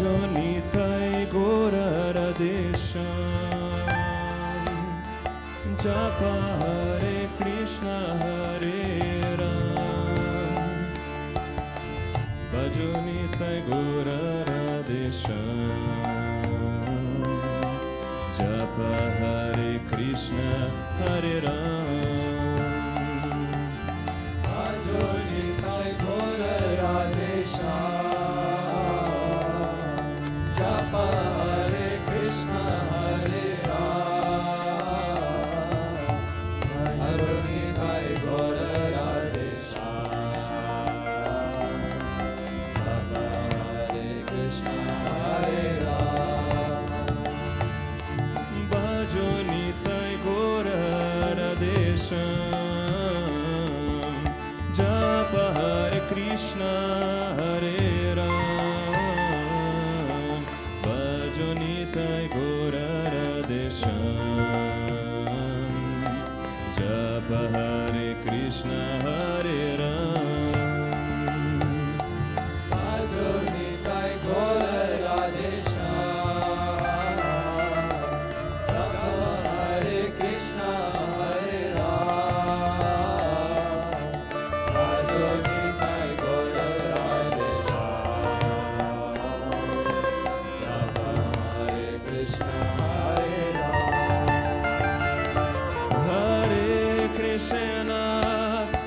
Bhajo Nitai Gauranga Radhe Shyam. Japa Hare Krishna Hare Ram. Bhajo Nitai Gauranga Radhe Shyam. Japa Hare Krishna Hare Ram. Japa Hare Krishna Hare Ram, Bhajo Nitai Gauranga Radhe Shyam. Japa Hare Krishna Hare Ram, Bhajo Nitai Gauranga Radhe Shyam. Japa Hare Krishna Hare Ram.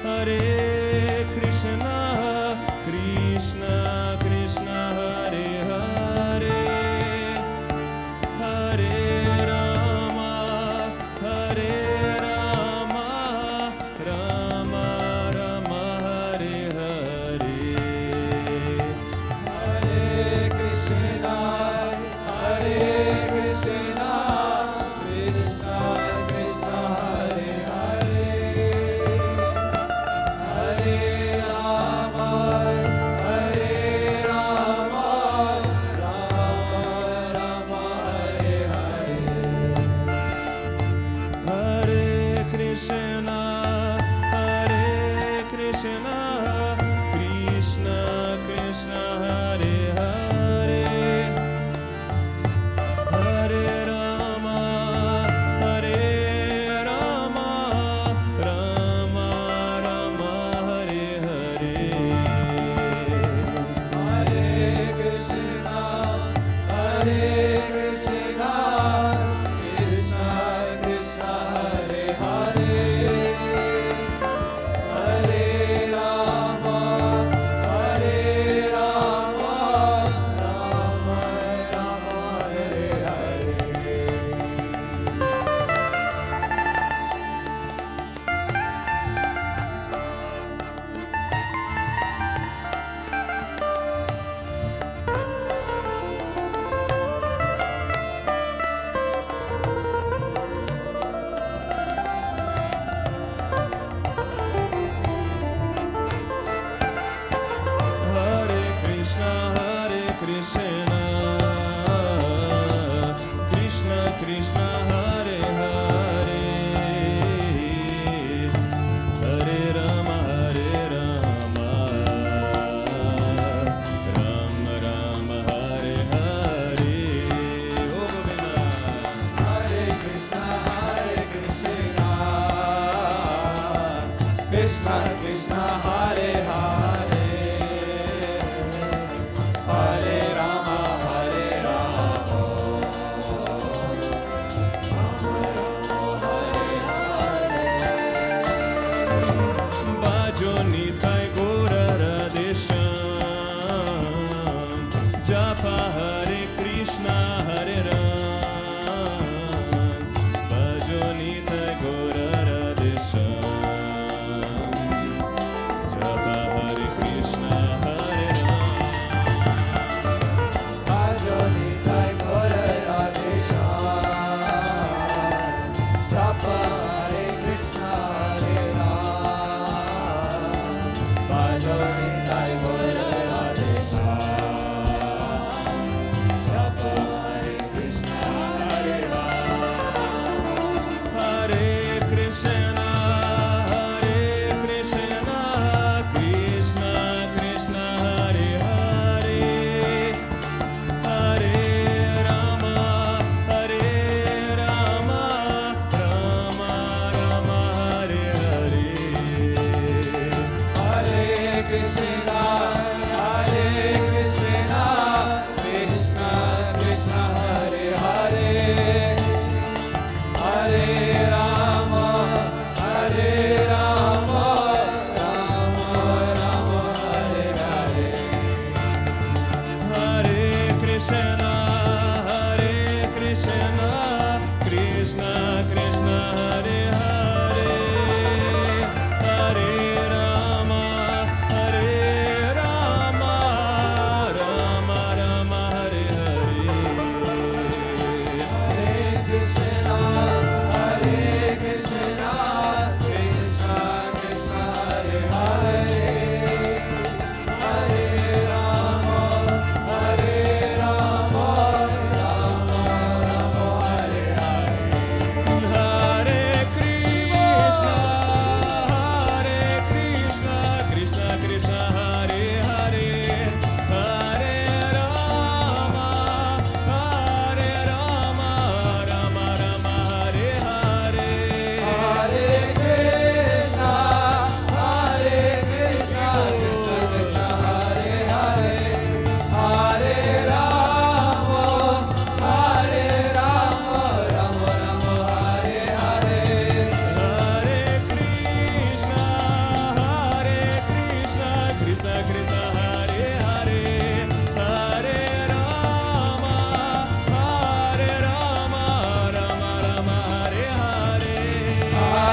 Hare Krishna, Krishna Krishna Hare Hare, Hare Rama, Hare Rama, Rama Rama Hare Hare. Hare Krishna, Hare Krishna, Krishna Krishna, Hare Krishna, Krishna Krishna Hare Hare, Hare Rama, Hare Rama, Rama Rama Hare Hare. Hare Krishna, Hare Krishna, Krishna, Krishna Krishna Hare Hare, Hare Rama Hare Rama, Rama Rama Hare Hare. O Govinda, Hare Krishna, Krishna Krishna Hare Hare. Bhajo Nitai Gauranga Radhe Shyam, Japa Hare Krishna Hare Ram, Bhajo Nitai Gauranga Radhe Shyam,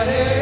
Hare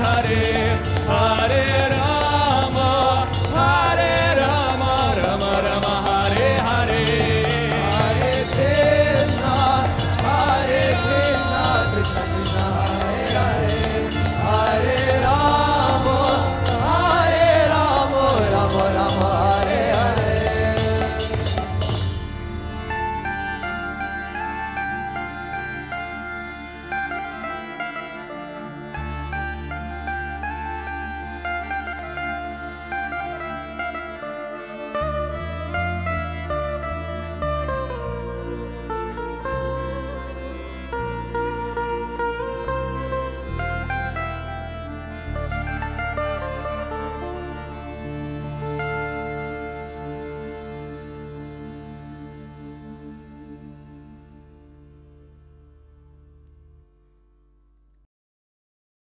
Hare Hare